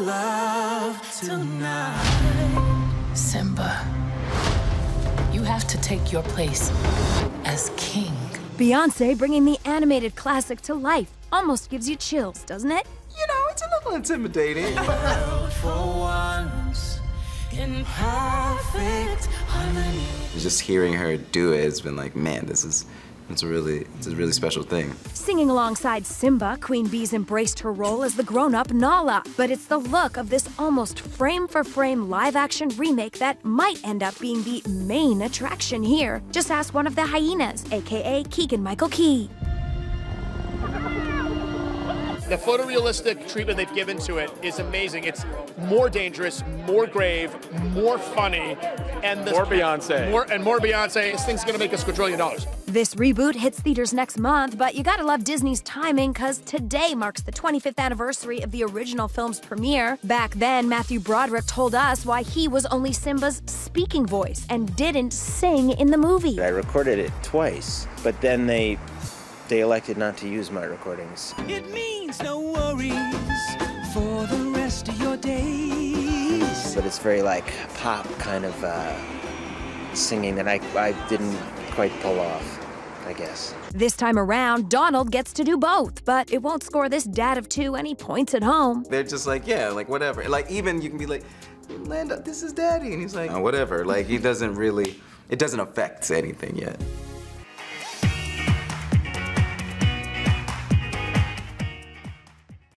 love tonight. Simba, you have to take your place as king. Beyoncé bringing the animated classic to life almost gives you chills, doesn't it? You know, it's a little intimidating. Just hearing her do it has been like, man, it's a really special thing. Singing alongside Simba, Queen Bee's embraced her role as the grown-up Nala. But it's the look of this almost frame-for-frame live-action remake that might end up being the main attraction here. Just ask one of the hyenas, aka Keegan-Michael Key. The photorealistic treatment they've given to it is amazing. It's more dangerous, more grave, more funny, and more Beyonce. More Beyonce. This thing's gonna make us $1 quadrillion. This reboot hits theaters next month, but you gotta love Disney's timing, because today marks the 25th anniversary of the original film's premiere. Back then, Matthew Broderick told us why he was only Simba's speaking voice and didn't sing in the movie. I recorded it twice, but then they elected not to use my recordings. It means no worries for the rest of your days. But it's very like pop kind of singing that I didn't quite pull off, I guess. This time around, Donald gets to do both, but it won't score this dad of two any points at home. They're just like, yeah, like whatever. Like even you can be like, Lando, this is daddy. And he's like, oh, whatever. Like it doesn't affect anything yet.